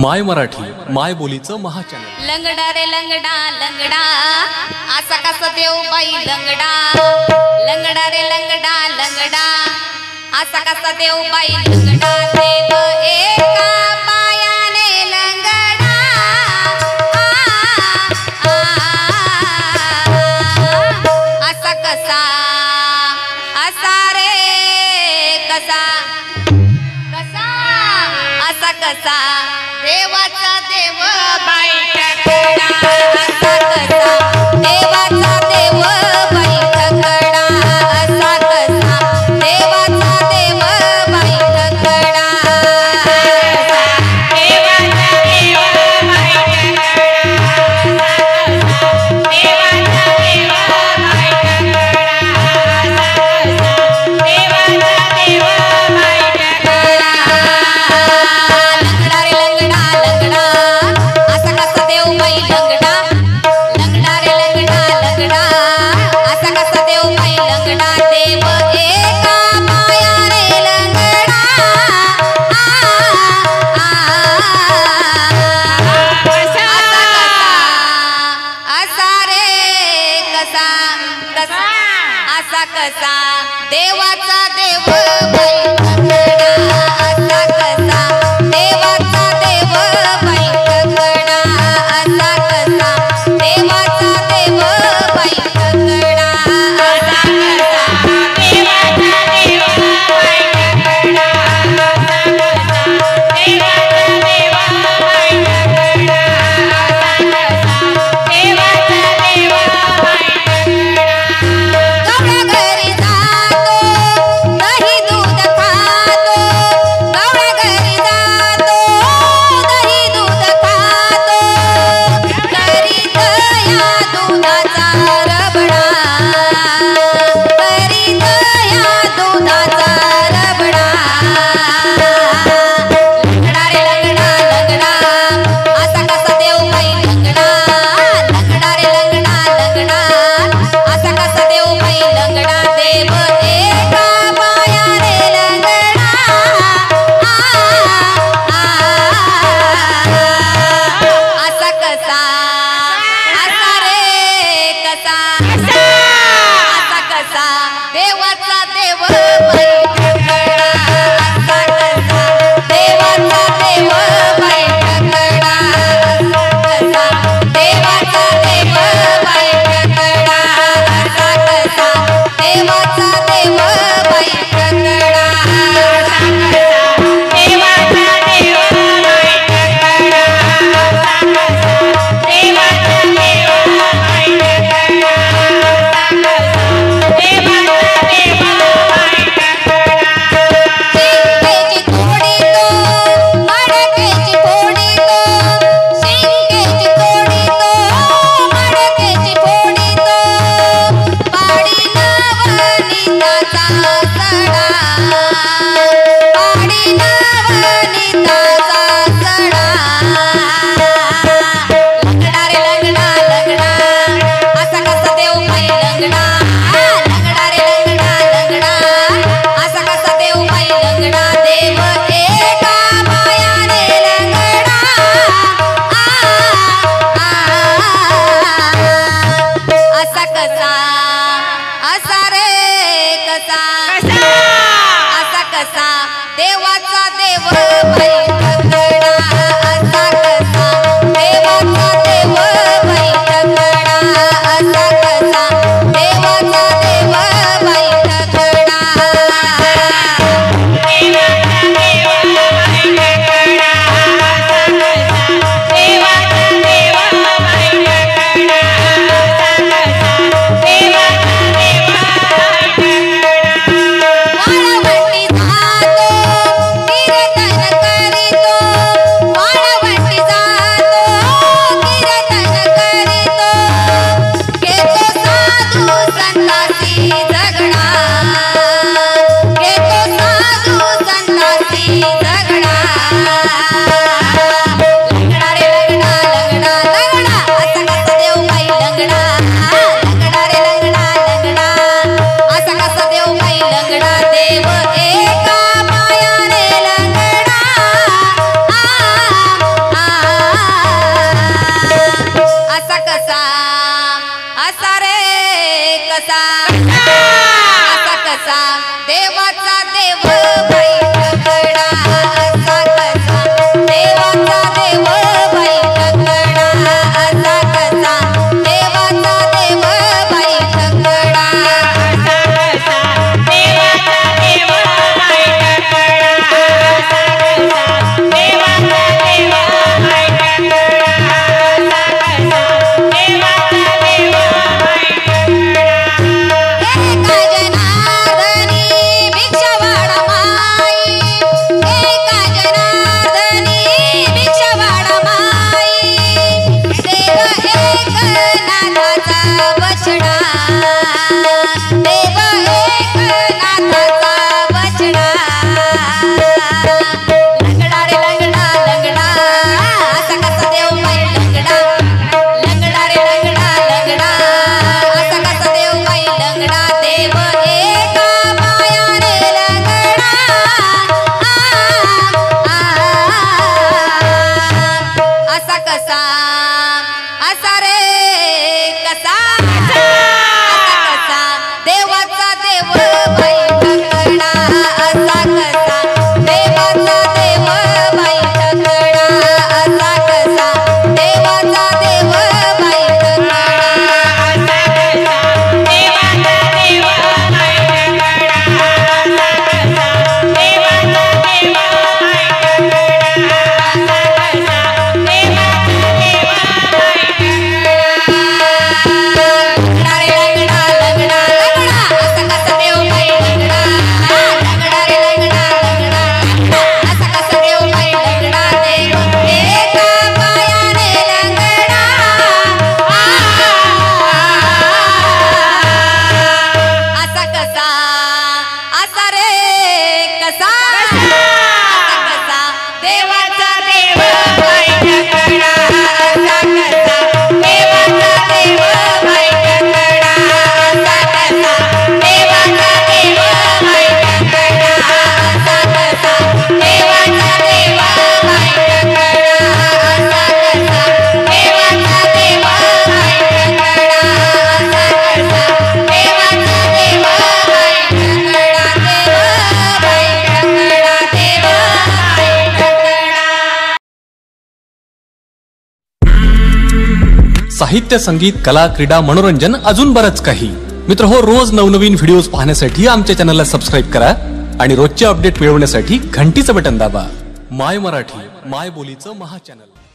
My Marathi माय बोलीचं महाचॅनल। लंगडा रे लंगडा लंगडा असा कसा देव बाई लंगडा, लंगडा रे लंगडा लंगडा असा कसा देव बाई लंगडा, देव एका पायाने लंगडा असा कसा, असा रे कसा कसा असा कसा देवाचा देव बाई टकडा, असा कसा देवाचा देव बाई टकडा, असा कसा देवाचा देव बाई टकडा, देवाचा देव बाई टकडा, देवाचा देव बाई टकडा, देवाचा देव बाई टकडा। लंगडा रे लंगडा लंगडा असा कसा देव बाई लंगडा। साहित्य, संगीत, कला, क्रीडा, मनोरंजन अजून बरच काही। मित्र हो, रोज नवनवीन व्हिडिओज पाहण्यासाठी आमच्या चॅनलला सबस्क्राइब करा आणि रोजचे अपडेट मिळवण्यासाठी घंटीचं बटन दाबा। माय मराठी, माय बोलीचं महाचॅनल।